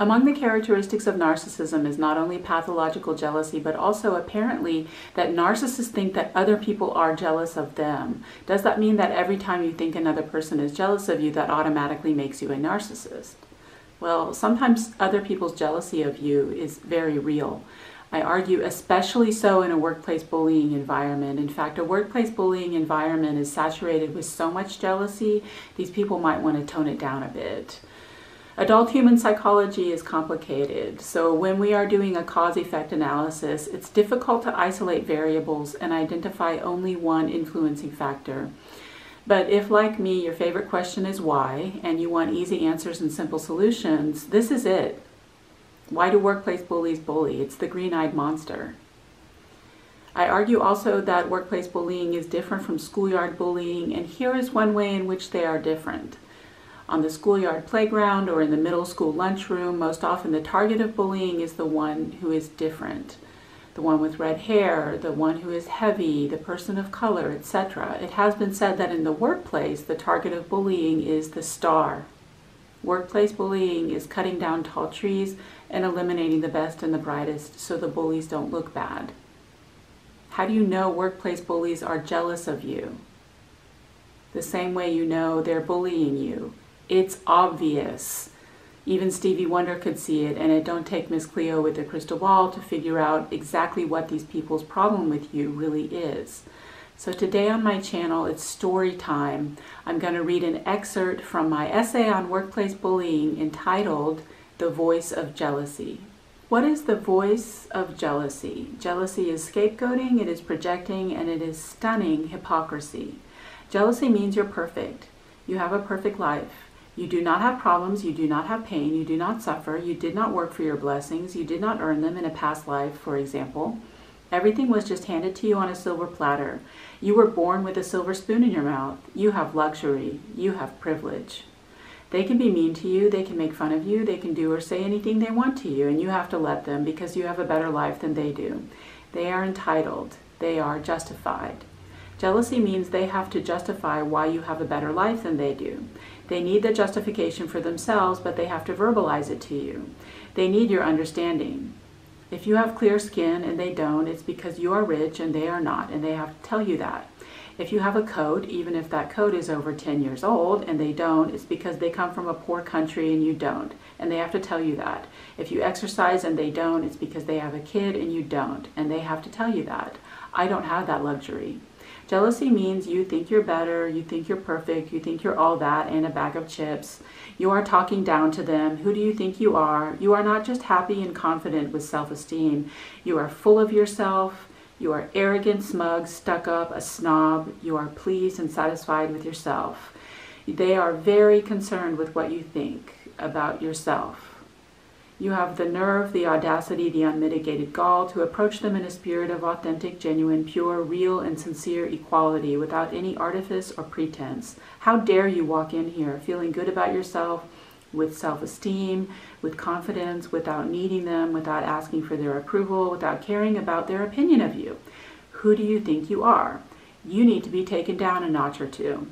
Among the characteristics of narcissism is not only pathological jealousy, but also apparently that narcissists think that other people are jealous of them. Does that mean that every time you think another person is jealous of you, that automatically makes you a narcissist? Well, sometimes other people's jealousy of you is very real. I argue especially so in a workplace bullying environment. In fact, a workplace bullying environment is saturated with so much jealousy, these people might want to tone it down a bit. Adult human psychology is complicated, so when we are doing a cause-effect analysis, it's difficult to isolate variables and identify only one influencing factor. But if, like me, your favorite question is why, and you want easy answers and simple solutions, this is it. Why do workplace bullies bully? It's the green-eyed monster. I argue also that workplace bullying is different from schoolyard bullying, and here is one way in which they are different. On the schoolyard playground or in the middle school lunchroom, most often the target of bullying is the one who is different. The one with red hair, the one who is heavy, the person of color, etc. It has been said that in the workplace, the target of bullying is the star. Workplace bullying is cutting down tall trees and eliminating the best and the brightest so the bullies don't look bad. How do you know workplace bullies are jealous of you? The same way you know they're bullying you. It's obvious. Even Stevie Wonder could see it, and it don't take Miss Cleo with a crystal ball to figure out exactly what these people's problem with you really is. So today on my channel, it's story time. I'm going to read an excerpt from my essay on workplace bullying entitled, The Voice of Jealousy. What is the voice of jealousy? Jealousy is scapegoating, it is projecting, and it is stunning hypocrisy. Jealousy means you're perfect. You have a perfect life. You do not have problems, you do not have pain, you do not suffer, you did not work for your blessings, you did not earn them in a past life, for example. Everything was just handed to you on a silver platter. You were born with a silver spoon in your mouth. You have luxury. You have privilege. They can be mean to you. They can make fun of you. They can do or say anything they want to you, and you have to let them because you have a better life than they do. They are entitled. They are justified. Jealousy means they have to justify why you have a better life than they do. They need the justification for themselves, but they have to verbalize it to you. They need your understanding. If you have clear skin and they don't, it's because you are rich and they are not, and they have to tell you that. If you have a coat, even if that coat is over 10 years old and they don't, it's because they come from a poor country and you don't, and they have to tell you that. If you exercise and they don't, it's because they have a kid and you don't, and they have to tell you that. I don't have that luxury. Jealousy means you think you're better, you think you're perfect, you think you're all that and a bag of chips. You are talking down to them. Who do you think you are? You are not just happy and confident with self-esteem. You are full of yourself. You are arrogant, smug, stuck up, a snob. You are pleased and satisfied with yourself. They are very concerned with what you think about yourself. You have the nerve, the audacity, the unmitigated gall to approach them in a spirit of authentic, genuine, pure, real, and sincere equality without any artifice or pretense. How dare you walk in here feeling good about yourself, with self-esteem, with confidence, without needing them, without asking for their approval, without caring about their opinion of you. Who do you think you are? You need to be taken down a notch or two.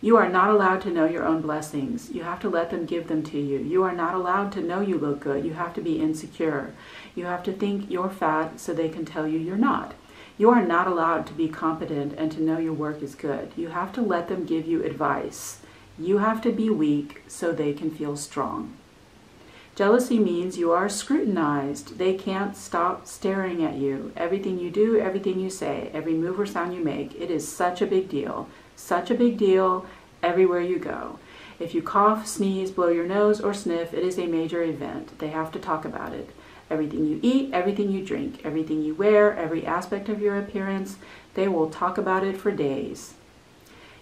You are not allowed to know your own blessings. You have to let them give them to you. You are not allowed to know you look good. You have to be insecure. You have to think you're fat so they can tell you you're not. You are not allowed to be competent and to know your work is good. You have to let them give you advice. You have to be weak so they can feel strong. Jealousy means you are scrutinized. They can't stop staring at you. Everything you do, everything you say, every move or sound you make, it is such a big deal. Such a big deal everywhere you go. If you cough, sneeze, blow your nose, or sniff, it is a major event. They have to talk about it. Everything you eat, everything you drink, everything you wear, every aspect of your appearance, they will talk about it for days.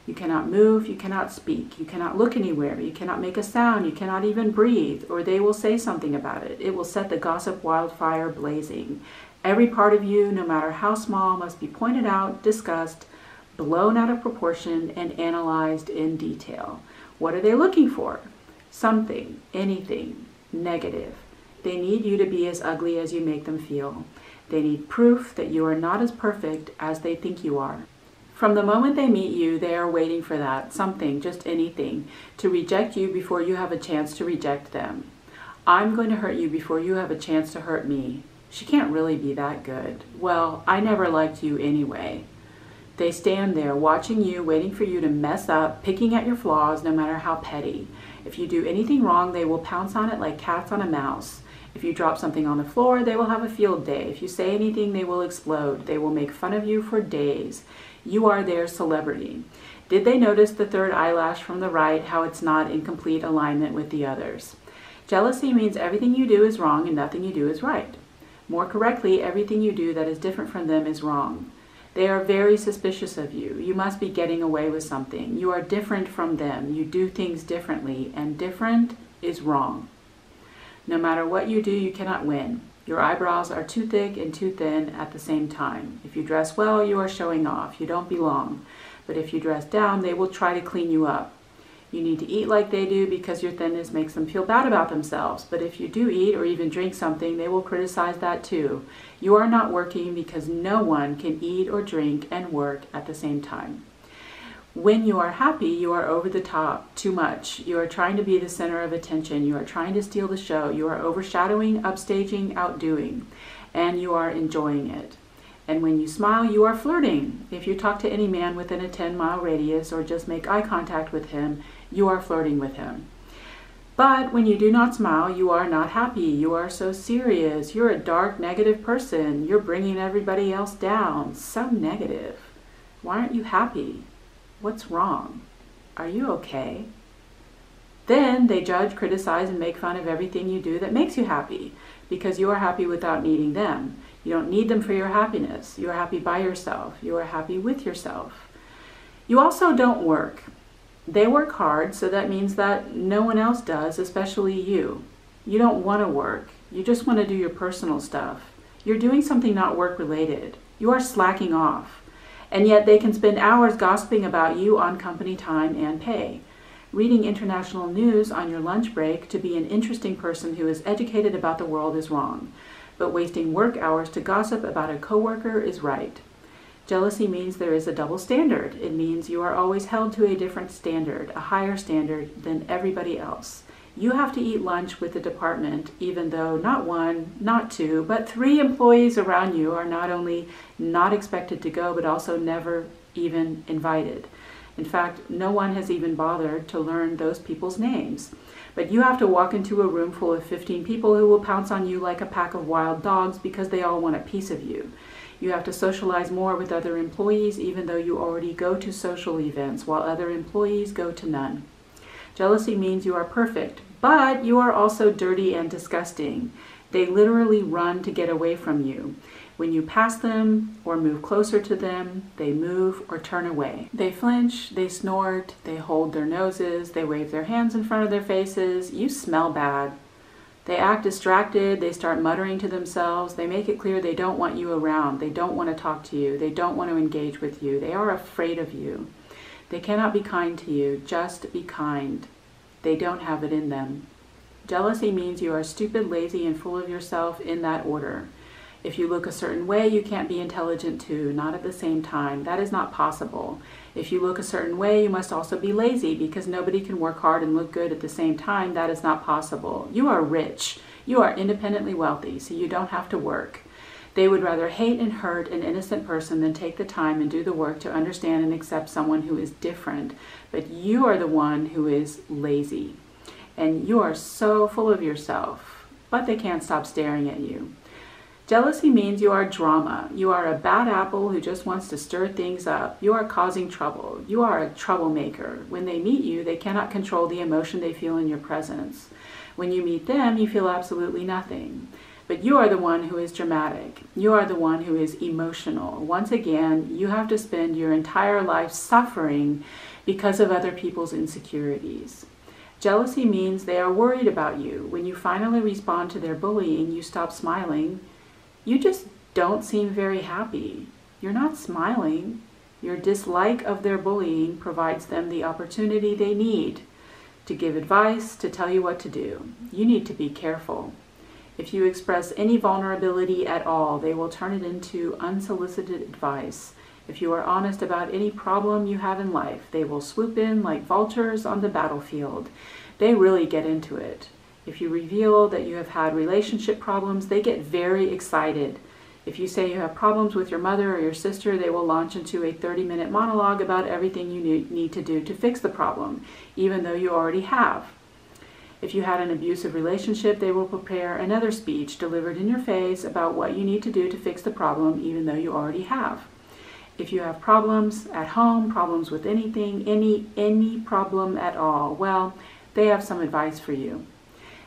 You cannot move, you cannot speak, you cannot look anywhere, you cannot make a sound, you cannot even breathe, or they will say something about it. It will set the gossip wildfire blazing. Every part of you, no matter how small, must be pointed out, discussed, blown out of proportion, and analyzed in detail. What are they looking for? Something, anything, negative. They need you to be as ugly as you make them feel. They need proof that you are not as perfect as they think you are. From the moment they meet you, they are waiting for that, something, just anything, to reject you before you have a chance to reject them. I'm going to hurt you before you have a chance to hurt me. She can't really be that good. Well, I never liked you anyway. They stand there watching you, waiting for you to mess up, picking at your flaws no matter how petty. If you do anything wrong, they will pounce on it like cats on a mouse. If you drop something on the floor, they will have a field day. If you say anything, they will explode. They will make fun of you for days. You are their celebrity. Did they notice the third eyelash from the right, how it's not in complete alignment with the others? Jealousy means everything you do is wrong and nothing you do is right. More correctly, everything you do that is different from them is wrong. They are very suspicious of you. You must be getting away with something. You are different from them. You do things differently, and different is wrong. No matter what you do, you cannot win. Your eyebrows are too thick and too thin at the same time. If you dress well, you are showing off. You don't belong. But if you dress down, they will try to clean you up. You need to eat like they do because your thinness makes them feel bad about themselves. But if you do eat or even drink something, they will criticize that too. You are not working because no one can eat or drink and work at the same time. When you are happy, you are over the top, too much. You are trying to be the center of attention. You are trying to steal the show. You are overshadowing, upstaging, outdoing, and you are enjoying it. And when you smile, you are flirting. If you talk to any man within a 10-mile radius or just make eye contact with him, you are flirting with him. But when you do not smile, you are not happy. You are so serious. You're a dark, negative person. You're bringing everybody else down. So negative. Why aren't you happy? What's wrong? Are you okay? Then they judge, criticize, and make fun of everything you do that makes you happy, because you are happy without needing them. You don't need them for your happiness. You are happy by yourself. You are happy with yourself. You also don't work. They work hard, so that means that no one else does, especially you. You don't want to work. You just want to do your personal stuff. You're doing something not work-related. You are slacking off. And yet they can spend hours gossiping about you on company time and pay. Reading international news on your lunch break to be an interesting person who is educated about the world is wrong. But wasting work hours to gossip about a coworker is right. Jealousy means there is a double standard. It means you are always held to a different standard, a higher standard than everybody else. You have to eat lunch with the department, even though not one, not two, but 3 employees around you are not only not expected to go, but also never even invited. In fact, no one has even bothered to learn those people's names. But you have to walk into a room full of 15 people who will pounce on you like a pack of wild dogs because they all want a piece of you. You have to socialize more with other employees, even though you already go to social events, while other employees go to none. Jealousy means you are perfect, but you are also dirty and disgusting. They literally run to get away from you. When you pass them or move closer to them, they move or turn away. They flinch, they snort, they hold their noses, they wave their hands in front of their faces. You smell bad. They act distracted, they start muttering to themselves. They make it clear they don't want you around. They don't want to talk to you. They don't want to engage with you. They are afraid of you. They cannot be kind to you. Just be kind. They don't have it in them. Jealousy means you are stupid, lazy, and full of yourself, in that order. If you look a certain way, you can't be intelligent too, not at the same time. That is not possible. If you look a certain way, you must also be lazy, because nobody can work hard and look good at the same time. That is not possible. You are rich. You are independently wealthy, so you don't have to work. They would rather hate and hurt an innocent person than take the time and do the work to understand and accept someone who is different. But you are the one who is lazy. And you are so full of yourself, but they can't stop staring at you. Jealousy means you are drama. You are a bad apple who just wants to stir things up. You are causing trouble. You are a troublemaker. When they meet you, they cannot control the emotion they feel in your presence. When you meet them, you feel absolutely nothing. But you are the one who is dramatic. You are the one who is emotional. Once again, you have to spend your entire life suffering because of other people's insecurities. Jealousy means they are worried about you. When you finally respond to their bullying, you stop smiling. You just don't seem very happy. You're not smiling. Your dislike of their bullying provides them the opportunity they need to give advice, to tell you what to do. You need to be careful. If you express any vulnerability at all, they will turn it into unsolicited advice. If you are honest about any problem you have in life, they will swoop in like vultures on the battlefield. They really get into it. If you reveal that you have had relationship problems, they get very excited. If you say you have problems with your mother or your sister, they will launch into a 30-minute monologue about everything you need to do to fix the problem, even though you already have. If you had an abusive relationship, they will prepare another speech delivered in your face about what you need to do to fix the problem, even though you already have. If you have problems at home, problems with anything, any problem at all, well, they have some advice for you.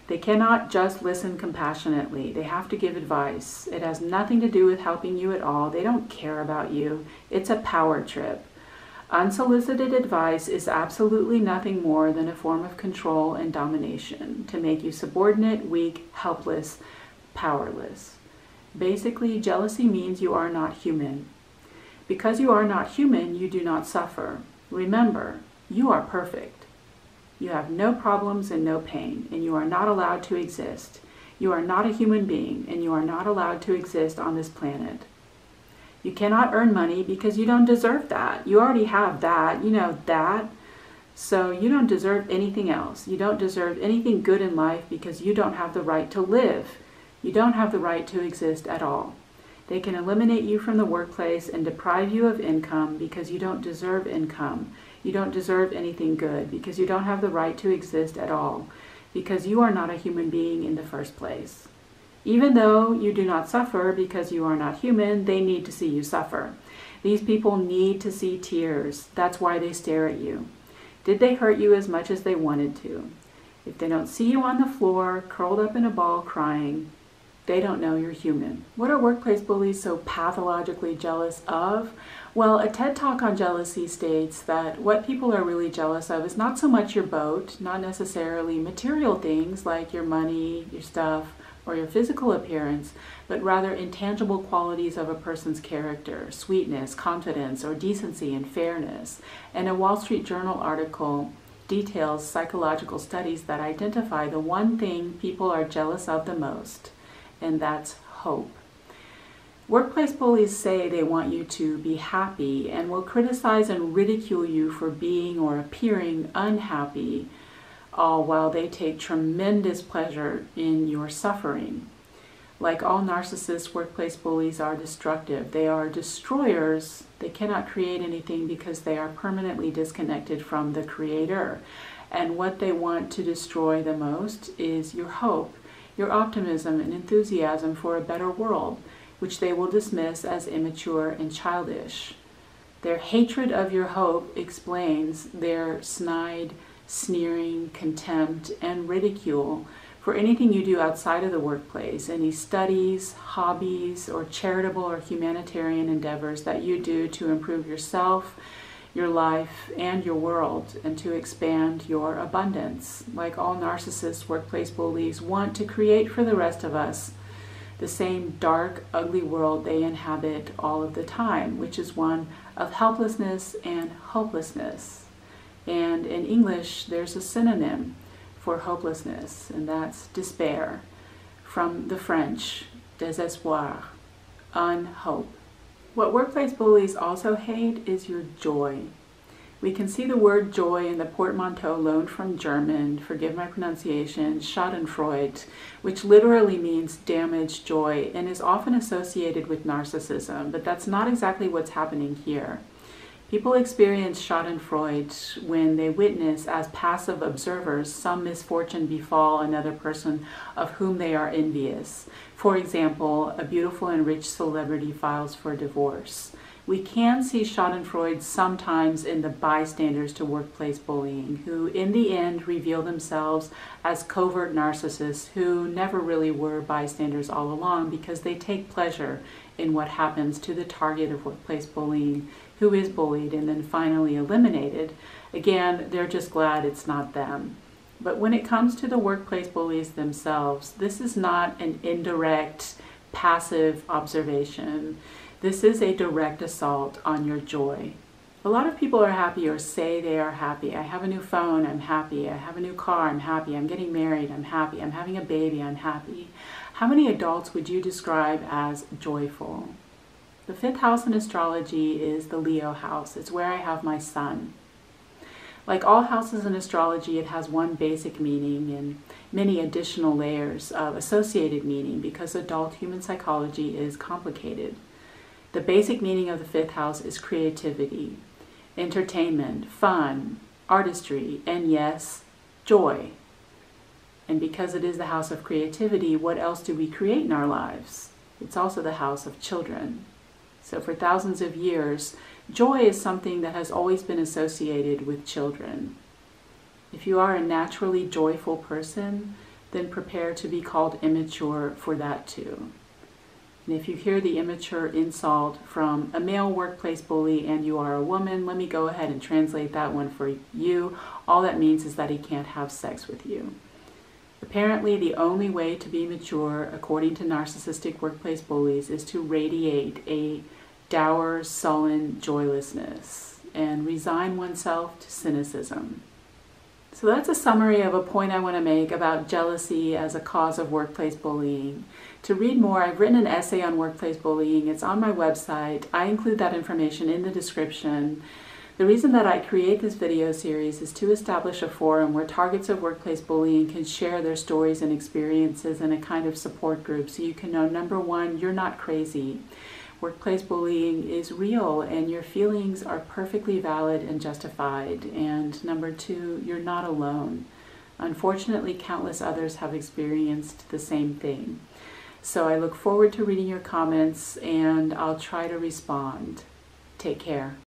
They cannot just listen compassionately. They have to give advice. It has nothing to do with helping you at all. They don't care about you. It's a power trip. Unsolicited advice is absolutely nothing more than a form of control and domination to make you subordinate, weak, helpless, powerless. Basically, jealousy means you are not human. Because you are not human, you do not suffer. Remember, you are perfect. You have no problems and no pain, and you are not allowed to exist. You are not a human being, and you are not allowed to exist on this planet. You cannot earn money because you don't deserve that. You already have that, you know that. So you don't deserve anything else. You don't deserve anything good in life because you don't have the right to live. You don't have the right to exist at all. They can eliminate you from the workplace and deprive you of income because you don't deserve income. You don't deserve anything good because you don't have the right to exist at all, because you are not a human being in the first place. Even though you do not suffer because you are not human, they need to see you suffer. These people need to see tears. That's why they stare at you. Did they hurt you as much as they wanted to? If they don't see you on the floor, curled up in a ball crying, they don't know you're human. What are workplace bullies so pathologically jealous of? Well, a TED Talk on jealousy states that what people are really jealous of is not so much your boat, not necessarily material things like your money, your stuff, or your physical appearance, but rather intangible qualities of a person's character, sweetness, confidence, or decency and fairness. And a Wall Street Journal article details psychological studies that identify the one thing people are jealous of the most. And that's hope. Workplace bullies say they want you to be happy and will criticize and ridicule you for being or appearing unhappy, all while they take tremendous pleasure in your suffering. Like all narcissists, workplace bullies are destructive. They are destroyers. They cannot create anything because they are permanently disconnected from the Creator. And what they want to destroy the most is your hope, your optimism and enthusiasm for a better world, which they will dismiss as immature and childish. Their hatred of your hope explains their snide, sneering contempt and ridicule for anything you do outside of the workplace, any studies, hobbies, or charitable or humanitarian endeavors that you do to improve yourself, your life, and your world, and to expand your abundance. Like all narcissists, workplace bullies want to create for the rest of us the same dark, ugly world they inhabit all of the time, which is one of helplessness and hopelessness. And in English, there's a synonym for hopelessness, and that's despair, from the French, désespoir, unhope. What workplace bullies also hate is your joy. We can see the word joy in the portmanteau loaned from German, forgive my pronunciation, Schadenfreude, which literally means damaged joy and is often associated with narcissism, but that's not exactly what's happening here. People experience Schadenfreude when they witness, as passive observers, some misfortune befall another person of whom they are envious. For example, a beautiful and rich celebrity files for divorce. We can see Schadenfreude sometimes in the bystanders to workplace bullying, who in the end reveal themselves as covert narcissists who never really were bystanders all along because they take pleasure in what happens to the target of workplace bullying, who is bullied and then finally eliminated. Again, they're just glad it's not them. But when it comes to the workplace bullies themselves, this is not an indirect, passive observation. This is a direct assault on your joy. A lot of people are happy or say they are happy. I have a new phone, I'm happy. I have a new car, I'm happy. I'm getting married, I'm happy. I'm having a baby, I'm happy. How many adults would you describe as joyful? The fifth house in astrology is the Leo house. It's where I have my sun. Like all houses in astrology, it has one basic meaning and many additional layers of associated meaning because adult human psychology is complicated. The basic meaning of the fifth house is creativity, entertainment, fun, artistry, and yes, joy. And because it is the house of creativity, what else do we create in our lives? It's also the house of children. So for thousands of years, joy is something that has always been associated with children. If you are a naturally joyful person, then prepare to be called immature for that too. And if you hear the immature insult from a male workplace bully and you are a woman, let me go ahead and translate that one for you. All that means is that he can't have sex with you. Apparently, the only way to be mature, according to narcissistic workplace bullies, is to radiate a dour, sullen joylessness and resign oneself to cynicism. So that's a summary of a point I want to make about jealousy as a cause of workplace bullying. To read more, I've written an essay on workplace bullying. It's on my website. I include that information in the description. The reason that I create this video series is to establish a forum where targets of workplace bullying can share their stories and experiences in a kind of support group so you can know, number one, you're not crazy. Workplace bullying is real and your feelings are perfectly valid and justified. And number two, you're not alone. Unfortunately, countless others have experienced the same thing. So I look forward to reading your comments and I'll try to respond. Take care.